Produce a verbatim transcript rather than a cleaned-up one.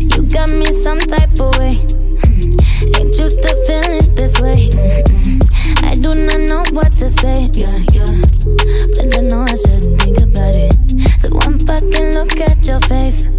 You got me some type of way. Ain't used to feeling this way. I do not know what to say. Yeah, yeah. But I know I should think about it. So I'm fucking look at your face.